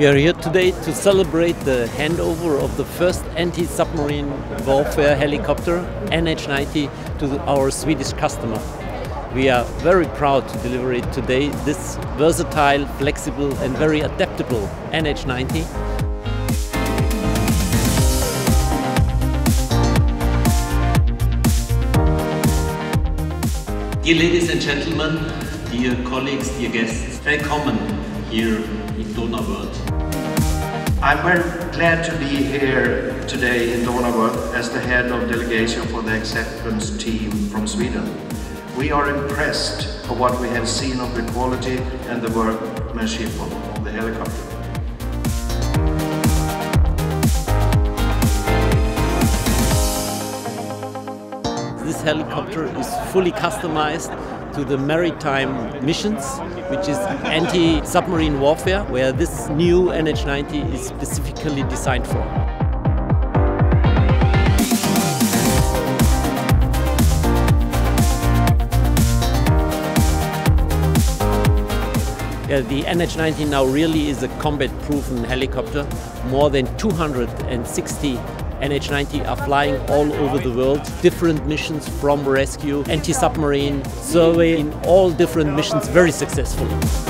We are here today to celebrate the handover of the first anti-submarine warfare helicopter, NH90, to our Swedish customer. We are very proud to deliver it today, this versatile, flexible and very adaptable NH90. Dear ladies and gentlemen, dear colleagues, dear guests, welcome here in Donauwörth. I'm very glad to be here today in Donauwörth as the head of delegation for the acceptance team from Sweden. We are impressed by what we have seen of the quality and the workmanship of the helicopter. This helicopter is fully customized to the maritime missions, which is anti-submarine warfare, where this new NH90 is specifically designed for. The NH90 now really is a combat-proven helicopter. More than 260 NH90 are flying all over the world, different missions from rescue, anti-submarine, survey, in all different missions very successfully.